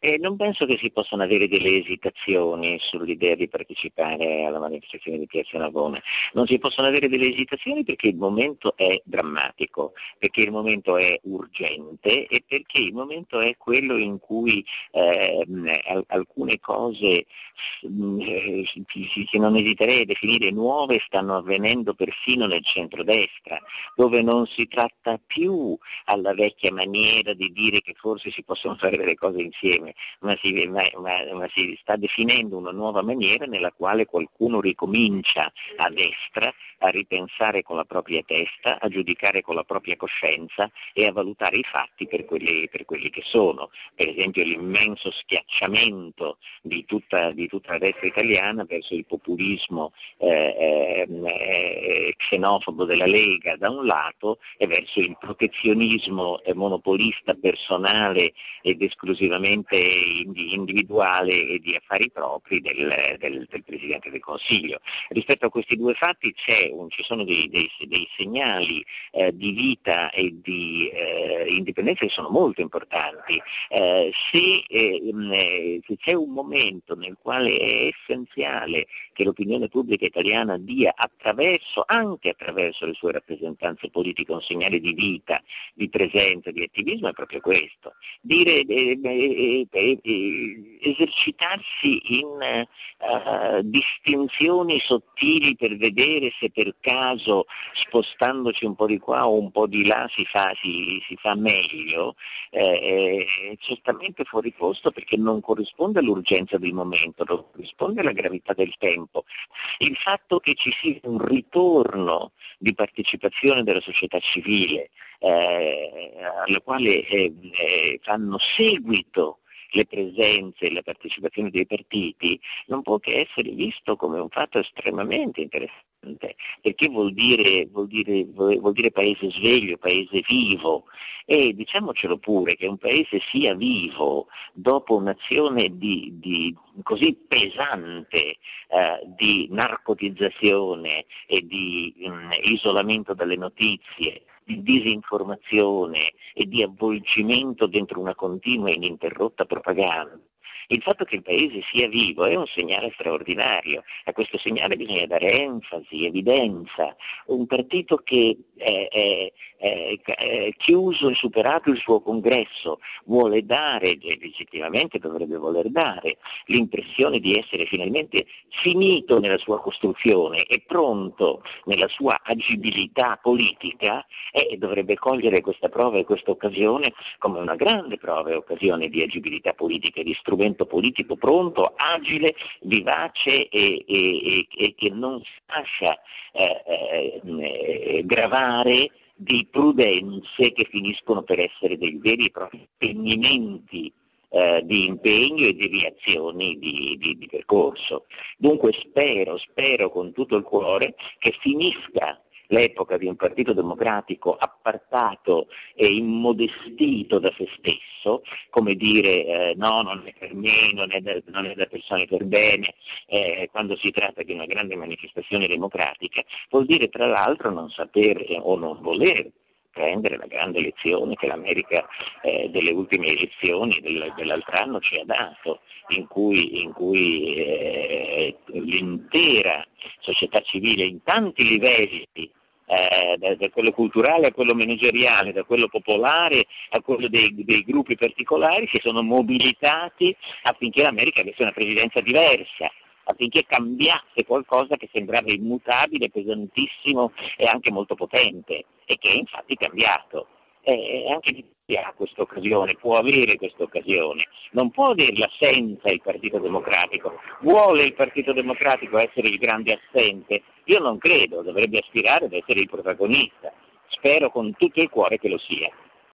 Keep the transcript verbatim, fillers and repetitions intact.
E non penso che si possano avere delle esitazioni sull'idea di partecipare alla manifestazione di Piazza Navona. Non si possono avere delle esitazioni perché il momento è drammatico, perché il momento è urgente e perché il momento è quello in cui eh, alcune cose eh, che non esiterei a definire nuove stanno avvenendo persino nel centrodestra, dove non si tratta più alla vecchia maniera di dire che forse si possono fare delle cose insieme. Ma si, ma, ma, ma si sta definendo una nuova maniera nella quale qualcuno ricomincia a destra a ripensare con la propria testa, a giudicare con la propria coscienza e a valutare i fatti per quelli, per quelli che sono. Per esempio l'immenso schiacciamento di tutta, di tutta la destra italiana verso il populismo eh, eh, xenofobo della Lega da un lato e verso il protezionismo eh, monopolista personale ed esclusivamente individuale e di affari propri del, del, del Presidente del Consiglio. Rispetto a questi due fatti c'è un, ci sono dei, dei, dei segnali eh, di vita e di eh, indipendenza che sono molto importanti. Eh, se, eh, se c'è un momento nel quale è essenziale che l'opinione pubblica italiana dia attraverso, anche attraverso le sue rappresentanze politiche, un segnale di vita, di presenza, di attivismo, è proprio questo. Dire eh, eh, esercitarsi in uh, distinzioni sottili per vedere se per caso spostandoci un po' di qua o un po' di là si fa, si, si fa meglio, eh, è certamente fuori posto perché non corrisponde all'urgenza del momento, non corrisponde alla gravità del tempo. Il fatto che ci sia un ritorno di partecipazione della società civile eh, alla quale eh, eh, fanno seguito le presenze e la partecipazione dei partiti non può che essere visto come un fatto estremamente interessante, perché vuol dire, vuol dire, vuol dire paese sveglio, paese vivo, e diciamocelo pure che un paese sia vivo dopo un'azione di, di così pesante eh, di narcotizzazione e di mh, isolamento dalle notizie, di disinformazione e di avvolgimento dentro una continua e ininterrotta propaganda. Il fatto che il paese sia vivo è un segnale straordinario, a questo segnale bisogna dare enfasi, evidenza. Un partito che è, è, è, è chiuso e superato il suo congresso vuole dare, e legittimamente dovrebbe voler dare, l'impressione di essere finalmente finito nella sua costruzione e pronto nella sua agibilità politica, e dovrebbe cogliere questa prova e questa occasione come una grande prova e occasione di agibilità politica e di strumento politico pronto, agile, vivace e, e, e che non si lascia eh, eh, gravare di prudenze che finiscono per essere dei veri e propri spegnimenti eh, di impegno e deviazioni di, di, di percorso. Dunque spero, spero con tutto il cuore che finisca l'epoca di un partito democratico appartato e immodestito da se stesso, come dire eh, no, non è per me, non è da, non è da persone per bene, eh, quando si tratta di una grande manifestazione democratica, vuol dire tra l'altro non sapere o non volere prendere la grande lezione che l'America eh, delle ultime elezioni del, dell'altro anno ci ha dato, in cui, in cui eh, l'intera società civile in tanti livelli, eh, da, da quello culturale a quello manageriale, da quello popolare a quello dei, dei gruppi particolari, si sono mobilitati affinché l'America avesse una presidenza diversa, affinché cambiasse qualcosa che sembrava immutabile, pesantissimo e anche molto potente, e che è infatti cambiato. E anche l'Italia ha questa occasione, può avere questa occasione, non può averla senza il Partito Democratico. Vuole il Partito Democratico essere il grande assente? Io non credo, dovrebbe aspirare ad essere il protagonista. Spero con tutto il cuore che lo sia.